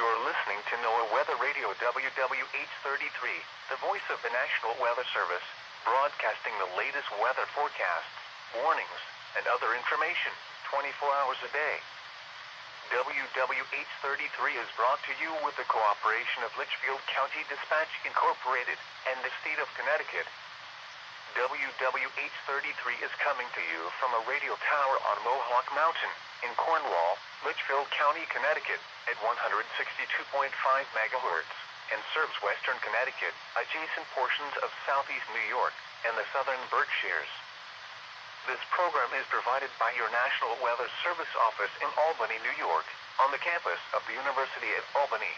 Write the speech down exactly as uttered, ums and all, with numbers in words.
You're listening to NOAA Weather Radio W W H thirty-three, the voice of the National Weather Service, broadcasting the latest weather forecasts, warnings, and other information, twenty-four hours a day. W W H thirty-three is brought to you with the cooperation of Litchfield County Dispatch Incorporated and the state of Connecticut. W W H thirty-three is coming to you from a radio tower on Mohawk Mountain, in Cornwall, Litchfield County, Connecticut, at one sixty-two point five megahertz, and serves western Connecticut, adjacent portions of southeast New York, and the southern Berkshires. This program is provided by your National Weather Service office in Albany, New York, on the campus of the University at Albany.